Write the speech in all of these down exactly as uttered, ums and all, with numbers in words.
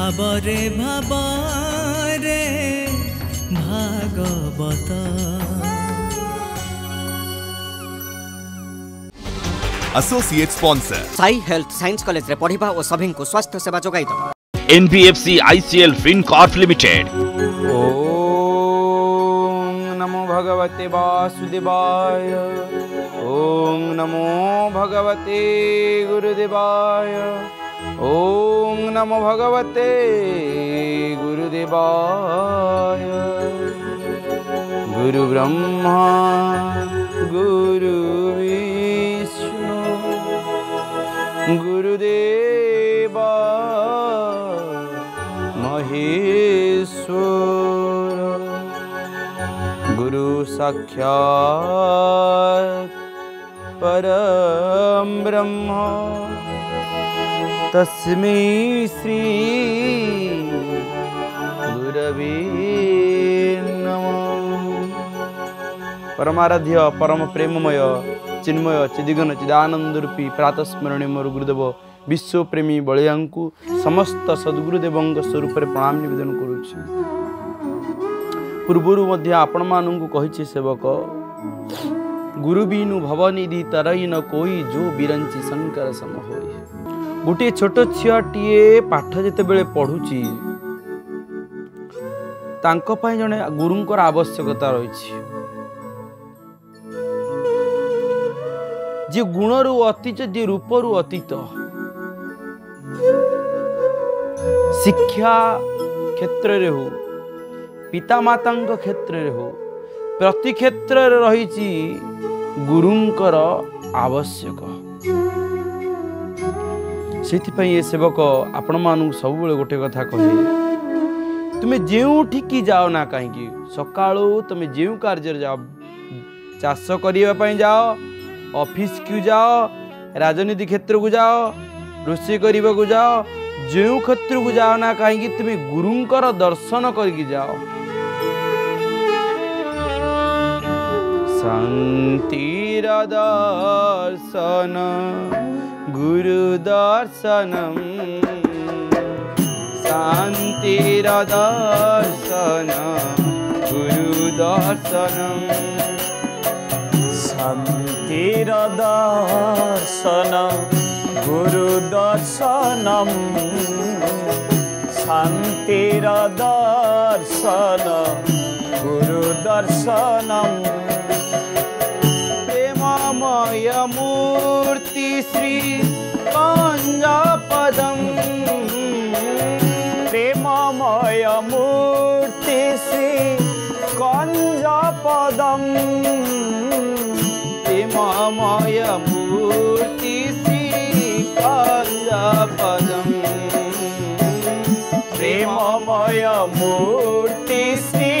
भावरे भावरे Bhagavat. Associate sponsor Sai health science college रे पढ़िबा ओ सभिं को स्वास्थ्य सेवा जोगाई दबा F C ICL fin Corp limited. ओम नमो भगवते वासुदेवाय, ओम नमो भगवते गुरुदेवाय, ओम नमो भगवते गुरुदेवाय। गुरु ब्रह्मा गुरु विष्णु गुरुदेवा महेश्वर, गुरु साक्षात् परम ब्रह्म तस्मै श्री गुरवे नमः। परमाराध्य परम प्रेममय चिन्मय चिदिगण चिदानंद रूपी प्रातस्मरणे मोर गुरुदेव विश्व प्रेमी बलिया समस्त सद्गुरुदेव स्वरूप प्रणाम निवेदन करुँच। पूर्वर आपण मानू कही सेवक गुरु बीनु भवनिधि तरई न कोई जो बिरंची शंकर सम होई। गोटे छोट छुआटीए पाठ जिते बेले पढ़ुची तांको पाई जने गुरुंकर आवश्यकता रही। जे गुणरू अतीत जे रूपरू अतीत शिक्षा क्षेत्र रे हो पितामाता क्षेत्र रे हो प्रति क्षेत्र रे रही गुरुंकर आवश्यक। से सेवक आपण मानू सब गोटे कथा कहे तुम्हें जो ठिकी जाओ ना कहीं सकालू तुम जो कार्य जाओ चाष करने जाओ ऑफिस क्यों जाओ राजनीति क्षेत्र को जाओ रोषे करने को जाओ जो क्षेत्र को जाओ ना कहीं तुम्हें गुरुंकर दर्शन करके जाओ। शांतिर दर्शन गुरु दर्शनम शांतिर दर्शन गुरु दर्शनम शांतिर दर्शन गुरु दर्शनम शांतिर दर्शन गुरु दर्शनम। प्रेममय मूर्ति श्री कांजा पदम प्रेममय मूर्ति श्री कांजा पदम प्रेममय मूर्ति श्री कांजा पदम प्रेममय मूर्ति श्री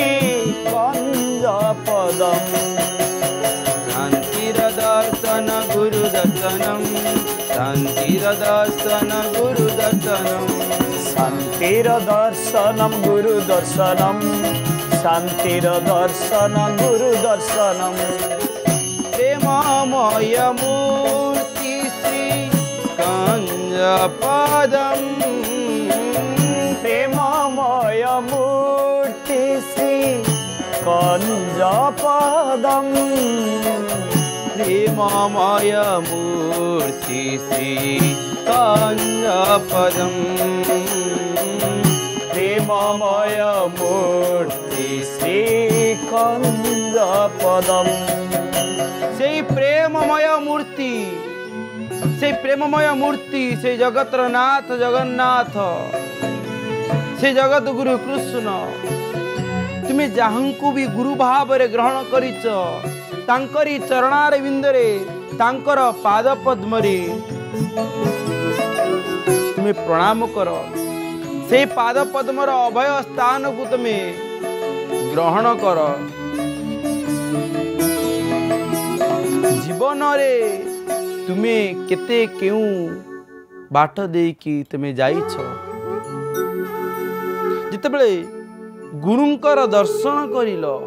कांजा पदम दर्शन गुरु दर्शनम शांतिर दर्शन गुरु दर्शनम शांतिर दर्शनम गुरु दर्शनम शांतिर दर्शन गुरु दर्शनम। प्रेममय मूर्ति श्री कांजा पदम प्रेममय मूर्ति श्री कांजा पदम प्रेममय मूर्ति श्री कांजा पदम प्रेममय मूर्ति श्री कांजा पदम। से प्रेममय मूर्ति से प्रेममय मूर्ति से जगतर नाथ जगन्नाथ से जगत गुरु कृष्ण तुम्हें जहाँ को भी गुरु भाव रे ग्रहण करिच तांकरी चरणार विंदरे तांकर पाद पद्मरे तुम्हें प्रणाम कर। से पाद पद्मर अभय स्थान को तुम्हें ग्रहण कर। जीवन रे तुम्हें केते केउ बाट दे कि तुम्हें जाइछ जिते बेले गुरुंकर दर्शन करिलो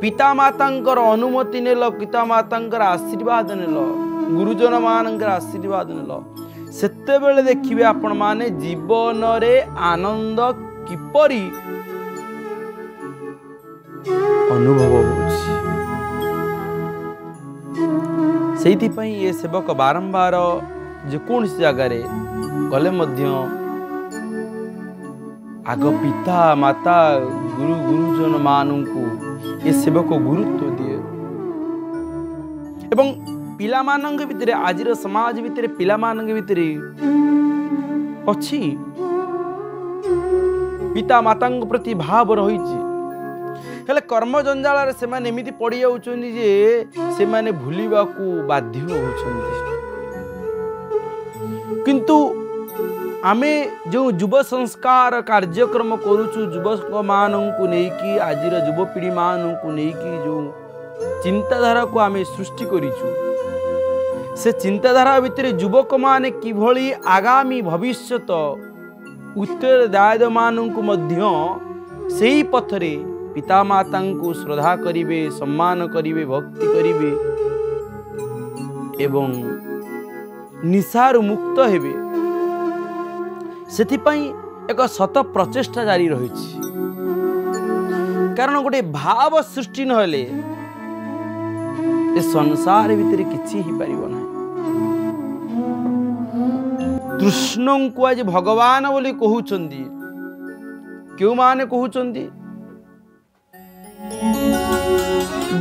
पितामातांकर अनुमति नेल पितामातांकर आशीर्वाद नेल गुरुजन मानकर आशीर्वाद नेल सेतेबेले देखिबे आपण माने जीवन रे आनंद किपरि अनुभव होछि। सेति पई ये सेवक बारंबार जे कोन जगह रे गले मध्य आग पिता माता गुरु गुरुजन मानू को ये सेवक गुरुत्व दिए एवं पिला मानंग भितर आज समाज भितर पिला मानंग भितर अच्छी पिता माता प्रति भाव रही कर्म जंजाल से एमती पड़ जाऊँगी जे से माने भूलिबा को बाध्य होउछन्ती। किंतु आमे जो जुव संस्कार कार्यक्रम करुचु युवक मान को लेकिन आज युवपीढ़ी मान को लेकिन जो चिंताधारा को आमे सृष्टि करिचु से चिंताधारा भितर युवक माने किभली आगामी भविष्य उत्तरदायित्व मानू से ही पथरे पिता माता को श्रद्धा करिवे सम्मान करिवे भक्ति करिवे एवं निशारु मुक्त हेबे सेथिपाई एक सत प्रचेष्टा जारी रही कारण गोटे भाव सृष्टि नहले ए संसार भितर किछि हि पारिबो ना। कृष्ण को आज भगवान बोली कहउछन्दी क्यों माने कहउछन्दी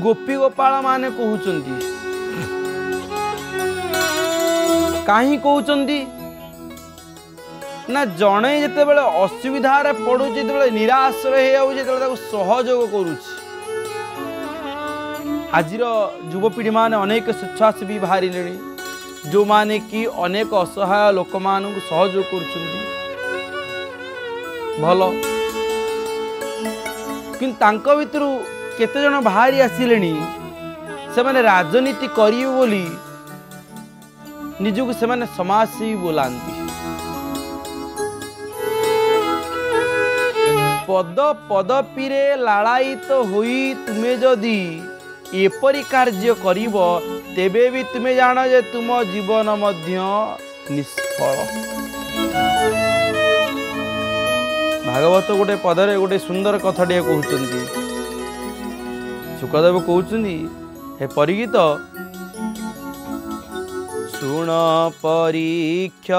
गोपी गोपाल माने कहउछन्दी काहि कहउछन्दी ना जड़े जिते बड़े असुविधार पड़ू जो निराश रही सहयोग कर आज युवपीढ़ी माने अनेक स्वेच्छासेवी बाहर जो माने कि अनेक असहाय लोक मान सहयोग भल किंतु भीतर केते जन बाहरी आसिले से माने राजनीति करियो बोली निजक से माने समाजसेवी बोलांती पद पदपी लालायित तो हुई तुम्हें जदि एपरी कार्य करिव तेबे भी तुम्हें जानो जे तुम जीवन मध्य निष्फल। भागवत गोटे पदरे गोटे सुंदर कथाटे कहउचंती सुखदेव कहउचंती हे परिगीत सुण परीक्ष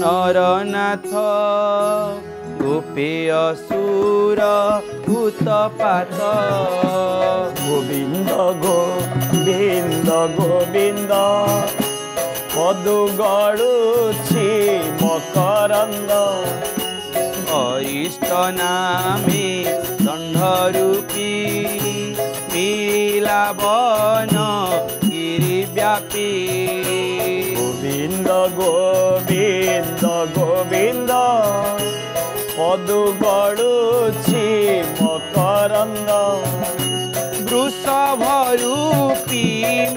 नरनाथ गोपे असुर भूतपात गोविंद गोविंद गोविंद पदु गड़ुछि मकरंद अरिष्ट नामे दंडरूपी नीलावन गिरिव्यापी गोविंद गोविंद गोविंद पदु गड़ुछि मकरंद वृषभरूपी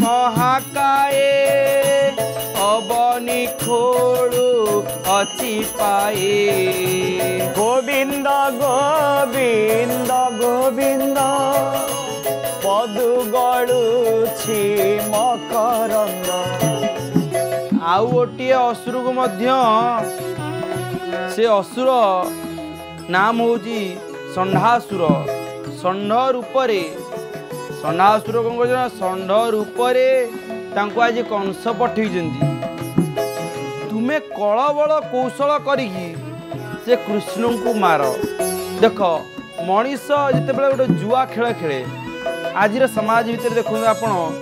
महाकाय अवनि खोड़ु अति पाए गोविंद गोविंद गोविंद पदु गड़ुछि मकरंद। आउ गोटे असुर को मध्य से असुर नाम होजी षंढासुर षंढ रूपरे षंढासुर कौन कर षंढ रूपरे आज कंस पठे तुम्हें कलबल कौशल करिकी से कृष्ण को मार। देख मनीष जिते बड़े गोटे जुआ खेल खेले आज समाज भीतर देखो आपण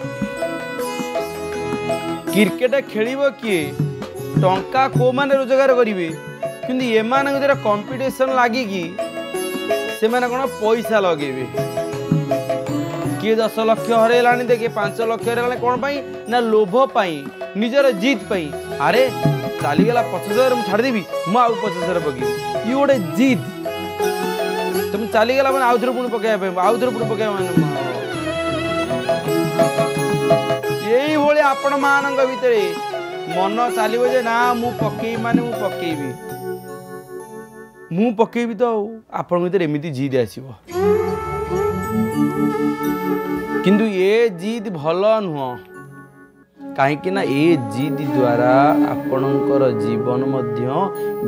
क्रिकेट खेल किए टंका को माने रोजगार करेंगे किंतु ये माने कंपिटिशन लगे कि से माने कौन पैसा लगेबे किए दस लक्ष हरला तो किए पांच लक्ष हरला कौन पाई ना लोभ पाई निजर जीत पाई अरे चलीगला पचास हजार मुझे छाड़देवी मु आउ पचास हजार पकेबी ये गोटे जीत तुम चलीगला मैंने आउ थोड़े पुणी पकड़ आउ थोड़े पुणी पकड़ आपण मान भीतर मन चलो जे ना मु पकेबी माने मु पकेबी मु पकेबी तो आपण भीतर एमती जिद आसीबो किंतु ये जिद भल नुह कहीं ना ये जिद द्वारा आपणकर जीवन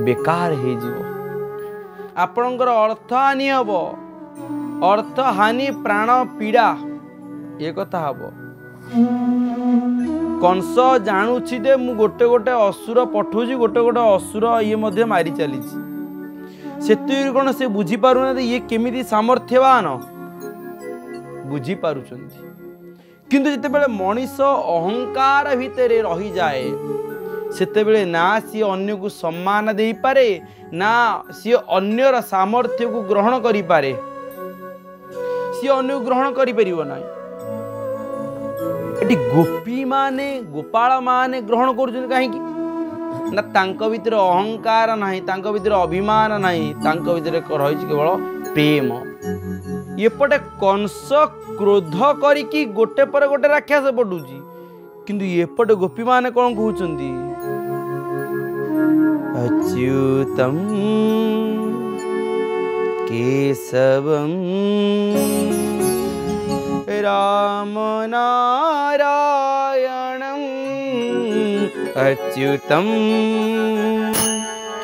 बेकार आपणकर अर्थ हानि हम अर्थ हानि प्राण पीड़ा ये कथा हम कंस जानुछि दे मु गोटे गोटे असुर पठौछि गोटे गोटे असुर ये मध्य मारी चली से कौन से बुझी पारुना ये केमिति सामर्थ्यवान बुझी पारुछन्थि किंतु जते बेले मनीष अहंकार भितरे रही जाए सेते बेले ना सी अन्य को सम्मान दे पारे ना सी अन्यर सामर्थ्य को ग्रहण करि पारे सी अन्य ग्रहण करि परिबो ना। एटी गोपी माने गोपाल माने ग्रहण करुछन काहे कि ना तांको भीतर अहंकार नाही तांको भीतर अभिमान नाही तांको भीतर रहै छै केवल प्रेम। एपटे कंस क्रोध करिकी गोटे पर गोटे राक्षस बडुजी किंतु एपटे गोपी माने कोन कहउचंदी अच्युतम केशवम राम नारायणम अच्युतम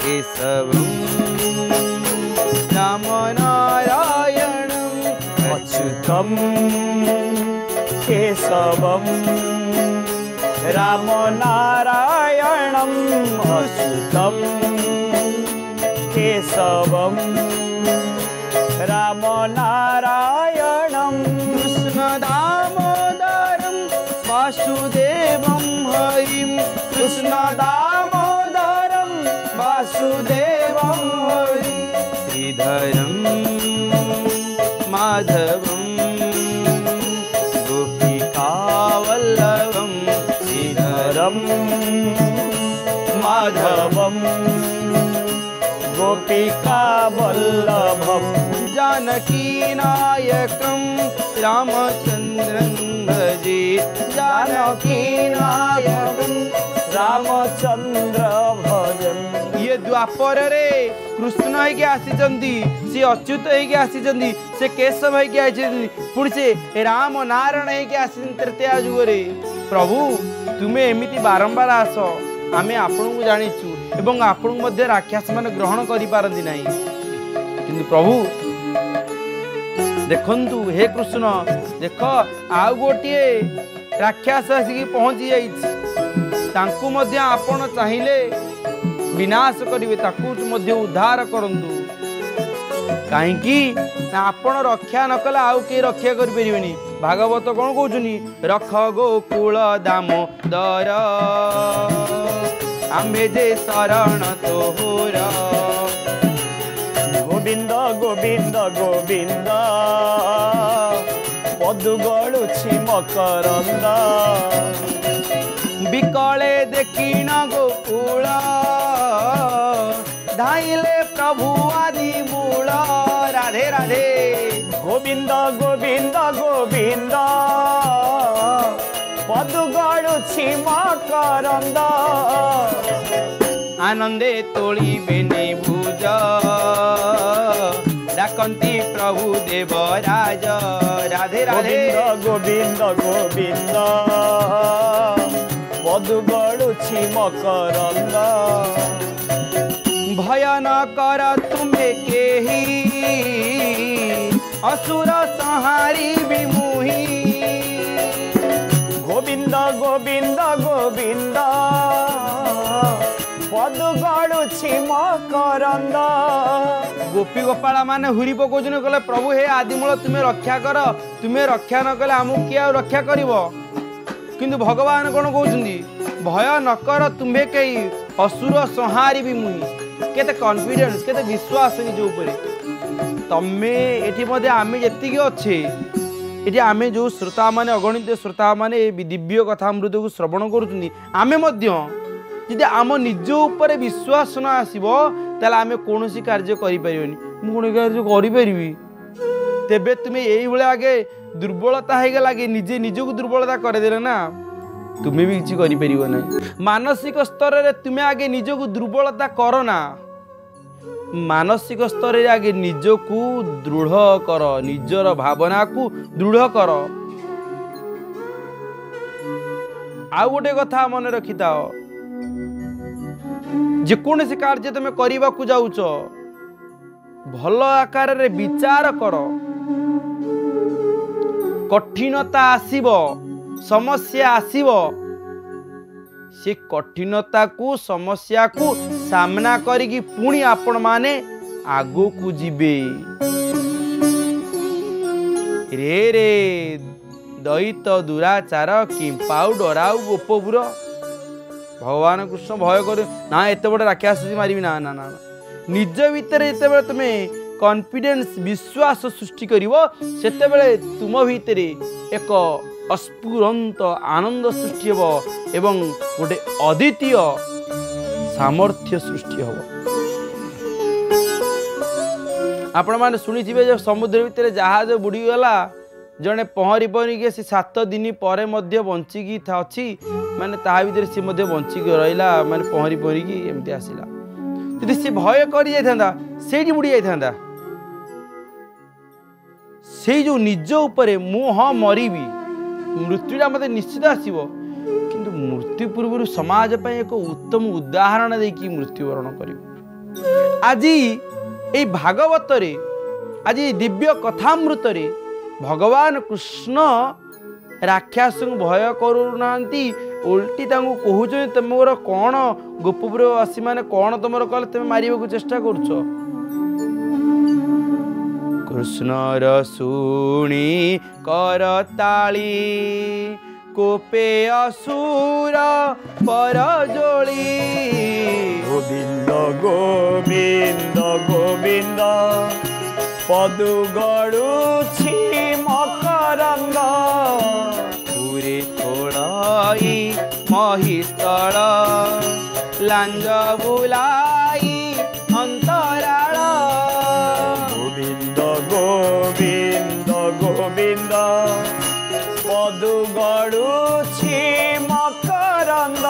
केशवम राम नारायणम अच्युतम केशवम राम नारायणम अच्युतम केशवम राम नारायणम कृष्ण दामोदरम वासुदेवम हरिम कृष्ण दामोदरम वासुदेवम हरिम श्रीधरम माधवम गोपिकावल्लभम श्रीधरम माधवम गोपिकावल्लभम जानकी नायकम रामचंद्रं भजे जानकी नायकम रामचंद्र भजन। ये द्वापर रे कृष्ण है के आसीचंदी से अच्युत है के आसीचंदी से केशव है के आसीचंदी पुणी से राम नारायण है के आसीचंदी तृतीया जुग रे प्रभु तुम्हें एमिति बारंबार आस आमे आपण को जानिचु एवं आपण मध्य राक्षस मान ग्रहण करि पारंदी नाही किंतु प्रभु देखंतु हे कृष्ण देख आउ गोटे राक्षस आसिक पहुँची जाइछि आपण चाहिए विनाश करेंगे ताकू उद्धार करंतु कहीं आपण रक्षा न कला आउ के रक्षा करें भागवत कौन कहउछनी रख गोकुल दामोदर आमे जे शरण तोहर गोविंद गोविंद गोविंद पदु गळुछि मकरंद बिकले देखिन गोकुल धाइले प्रभु आदि मूल राधे राधे गोविंद गोविंद गोविंद पदु गळुछि मकरंद आनंदे तोली बेने भुज डाकंती प्रभु देवराज राधे राधे गोविंद गोविंद पदु गळुछि मकरंद भय न कर तुम्हें केही असुर संहारी विमुही गोविंद गोविंद गोविंद पदु गळुछि मकरंद। गोपी गोपाल माने हुरी पकाउछन कहले प्रभु हे आदिमूल तुम्हें रक्षा कर तुम्हें रक्षा न कले आमु किया रक्षा करिवो किंतु भगवान कौन कहउछन्दी भय न कर तुम्हें कई असुर संहारी भी मुही केते कॉन्फिडेंस केते विश्वास निज उपरे तमे एठी मधे आमे जति अच्छे ये आमे जो श्रोता माने अगणित श्रोता माने दिव्य कथामृत को श्रवण करुछन्दी आमे मध्य यदि आम निज उपर विश्वास न आसीबो ताले आमे कोनोसी कार्य करि परिबनी मु कोन कार्य करि परिबी तेबे तुमे एई भले आगे दुर्बलता हे गेला कि निजे निजो को दुर्बलता करे देले ना तुम्हें भी किसी करि परिबो ना। मानसिक स्तर रे तुम्हें आगे निजो को दुर्बलता करो ना मानसिक स्तर रे आगे निजो को दृढ़ कर निजर भावना को दृढ़ कर आउ गोटे कथा मन रखी थाओ जेकोसी कार्य तुम करने जाऊच भल आकार रे विचार कर कठिनता आसीब समस्या आसीब से कठिनता को समस्या को सामना करी पुणी आपण माने आगो को जीवे रे रे दैत दुराचार कि पाउ डराऊ गोपुर भगवान कृष्ण भय कर ना एत बड़े राक्षस मारी ना ना ना निज भीतर जिते तुम्हें कॉन्फिडेंस विश्वास सृष्टि करते तुम भीतर एक अस्फुरंत आनंद सृष्टि हे एवं गोटे अद्वितीय सामर्थ्य सृष्टि हम आपण मैंने सुनी जो समुद्र भितर जहाज बुड़ीगला जड़े पहरी पहरी से सात दिन पर बंचिकी था अच्छी मानने तादर सी बंचिक रहा मानने पहरी पहरी एमती आसला यदि सी भय कर जाता से बुड़ी जाता से जो निज उपर मु हाँ मरबी मृत्युटा मत निश्चित आसव कि मृत्यु पूर्व समाज पर एक उत्तम उदाहरण देकी मृत्युवरण कर आज ये भागवत रे आज दिव्य कथामृत रे भगवान कृष्ण राक्षस को भय करूना उल्टी कहते तुम कौन गोपुर आसी मान कौन तुम कल तुम मारे चेष्टा कर कृष्ण रसुणी करताली कोपे असुर परजोली गोविंद गोविंद गोविंद पदु गड़ुछि मकरंद पूरी थोड़ाई महितल लांज बुलाई अंतराल गोविंद गोविंद पदु गड़ुछि मकरंद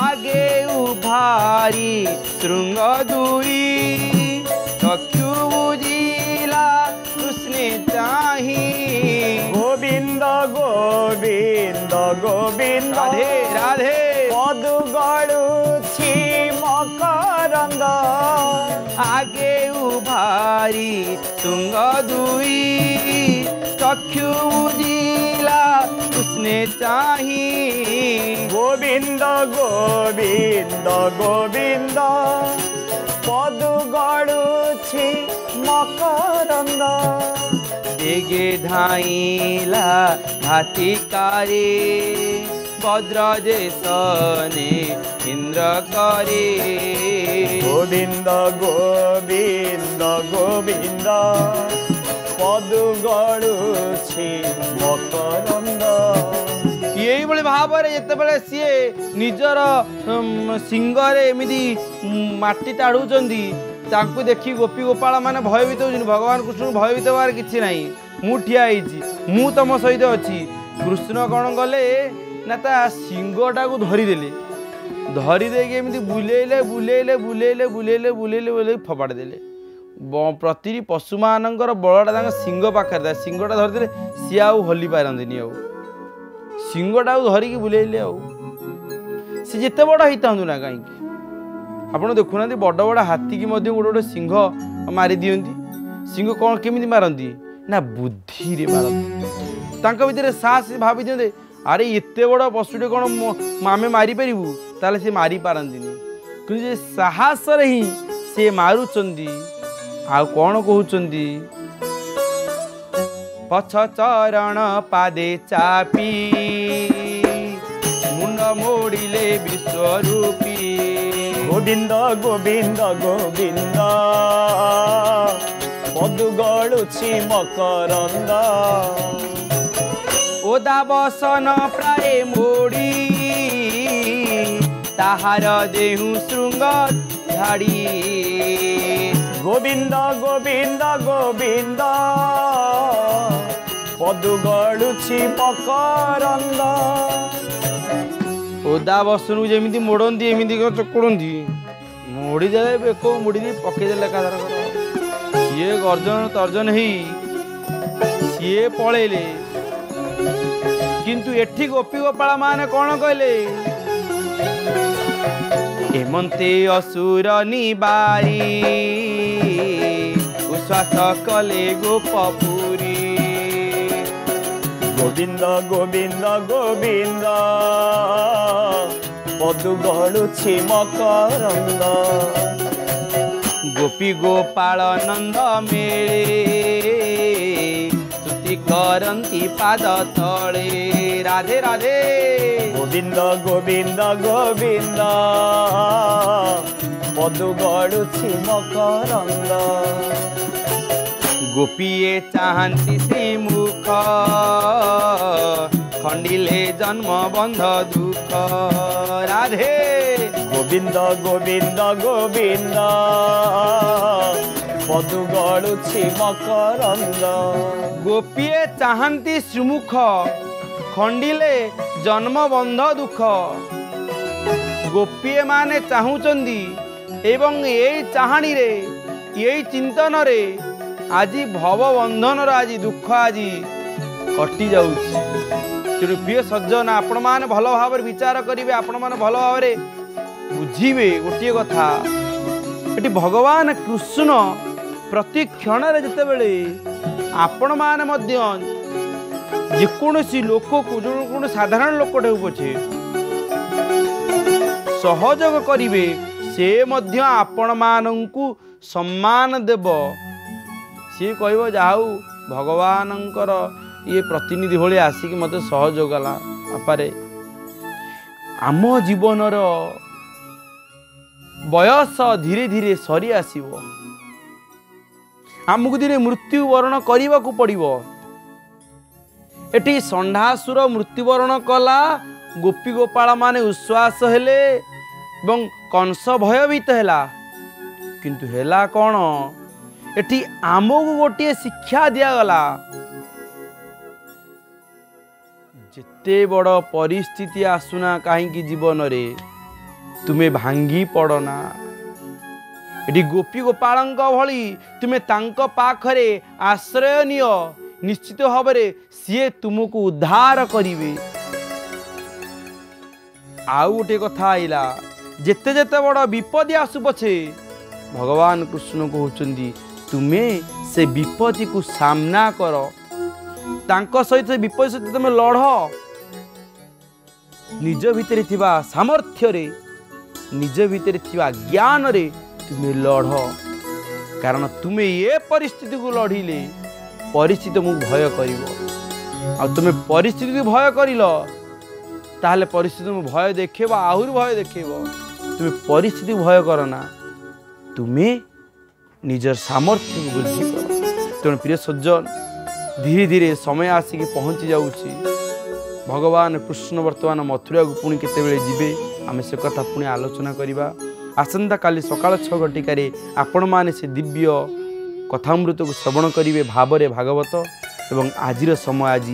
आगे उभारी शृंग दूरी चक्षु बुझिला कृष्ण चाही गोविंद गोविंद गोविंद राधे राधे पदु गड़ुछि मकरंद आगे उभारी तुंग दुई चक्षु जिला उसने चाही गोविंद गोविंद गोविंद पदु गड़ुछि मकरंद देगे धाईला भातिकारी भद्रजेशने इंद्र करे गोविंद गोविंद गोविंद पदु गड़ुछि मकरंद ये भाव जिते सी निजर सिंगरे एमती माटी ताड़ुचंदी तांकु देखी गोपी गोपाल माने भयभीत हो भगवान कृष्ण भयभीत होवार किछि नाही मु ठिया होईछि मु तम सहित अछि कृष्ण कौन गले ना ता सिंगटा को धरीदेले धरीदे एमती बुलेले बुलेले बुलेले बुलेले बुलेले बुले फपाड़ देले प्रति पशु मान बलटा सिंग पाखे सिंगटा धरीदे सी आली पारती सिंगटा को धरिकी बुलेले आ सी जिते बड़ ही था ना कहीं आपड़ देखुना बड़ बड़ हाथी की गोटे गोटे सिंह मारी दिंती सिंह कौन केमी मारती ना बुद्धि मारती साहस भावी दिखते अरे एत बड़ पशुटे कौन आम मारिपरू ताले से मारी पारती कि साहस ही से मारुचंदी आ कौन कहउचंदी पछ चरण पादे चापी मुंड मोड़िले विश्वरूपी गोविंद गोविंद गोविंद पदु गड़ुछि मकरंद ओदा बसन प्राय मोड़ी ताहार देहु शृंग झाड़ी गोविंद गोविंद गोविंद पदु गड़ुछि मकरंद ओदा बसन जमी मोड़ती एमती चकोड़ी मोड़ीदे बेक मोड़ी पकईदे एकाधार सीए गर्जन तर्जन ही सीए पड़ेले किंतु एठी गोपी गोपाल मान कौन कहले हेमंते असुर निवारी उश्वास कले गोपपुरी गोविंद गोविंद गोविंद पदु गणुछि मकरंद गोपी गोपाल नंद मेरे करंती पाद तले राधे राधे गोविंद गोविंद गोविंद पदु गणुछि मकरंद गोपीए चाहती से मुख खंडिले जन्म बंध दुख राधे गोविंद गोविंद गोविंद पदु गणुछि मकरंद गोपीए चाहती सुमुख खंडिले जन्म बंध दुख गोपीए माने चाहूचंदी एवं यही चाहणी रे यही चिंतन रे आज भवबंधन आज दुख आज कटि जाउछि। तेणु प्रिय सज्जन आपण माने भल भाव विचार करेंगे आपण माने भल भाव बुझे गोटे कथा ये भगवान कृष्ण प्रति क्षण जिते बड़े आपण माने जेकोसी लोक को जो साधारण लोकटे पछे सहयोग करेंगे से मध्य आपण माननकु सम्मान देव सी कह जाऊ भगवान ये प्रतिनिधि भाई आसिक मत सहयोग अपारे आम जीवन बयस धीरे धीरे सरी आसो आमको दिन मृत्युवरण करने को पड़ो ये षंढासुर मृत्युवरण कला गोपी गोपाल माने उश्वास हेले कंस भयभीत हैला किंतु हैला कौन एटी आमको गोटे शिक्षा दिगला जिते बड़ परिस्थिति आसुना कहीं जीवन रे तुम्हें भांगी पड़ना ये गोपी गोपाल भली तुम्हें तांको पाखरे आश्रय नियो निश्चित भाव सी तुमको उद्धार करिवे। आउ गोटे कथा आइला जेते जेते बड़ विपद आसु पछे भगवान कृष्ण कहते तुम्हें से विपत्ति को सामना कर तांको सहित विपत्ति सहित तुम लड़ निज भितर थिबा सामर्थ्य रे निज भितर थिबा ज्ञान रे तुम्हें लड़ कारण तुम्हें ये परिस्थिति को लड़िले परिस्थिति तुमको भय करिवो तुम परिस्थिति को भय करिल ताहले परिस्थिति तुमको भय देखेबा आहुरी भय देखेबो तुम्हें परिस्थिति भय करना तुम्हें निजर सामर्थ्य को बुद्धि कर। तेणु प्रिय सज्जन धीरे धीरे समय आसिक पहुँची जाऊँगी भगवान कृष्ण बर्तमान मथुरा को पुणी केतबेले जीवे आम से कथा पुणी आलोचना करवा आसंता काली सकाल छः घटिकार आपण माने से दिव्य कथामृत को श्रवण करेंगे भावरे भागवत एवं आजिर समय आज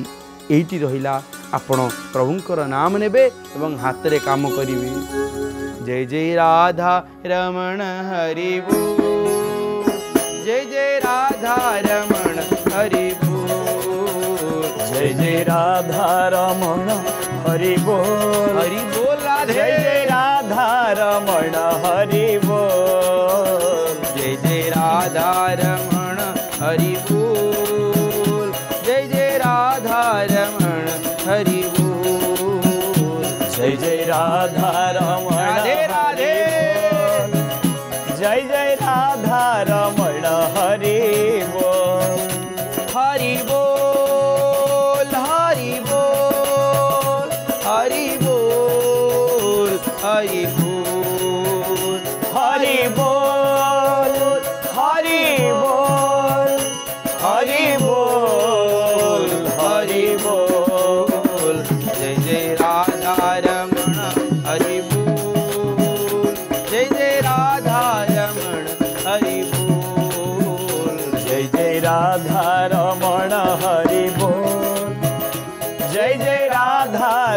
यही रहा आपण प्रभुंकर नाम नेबे एवं हाथ रे काम करेंगे। जय जय राधा रमण हरि बोल जय जय राधा रमण हरि बोल जय जय राधा रमण हरि बोल हरि बोल राधे जय जय राधा रमण हरि बोल जय जय राधा रमण हरि बोल जय जय राधा रमण हरि बोल जय जय राधा रमण हरि बोल हरि बोल जय जय राधा रमण हरि बोल जय जय राधा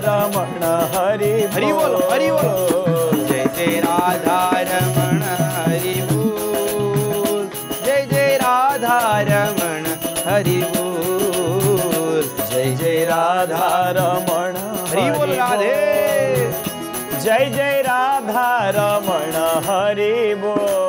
रमण हरि बोल जय जय राधा रमण हरि बोल राधे, जय जय राधा रमण हरि बोल।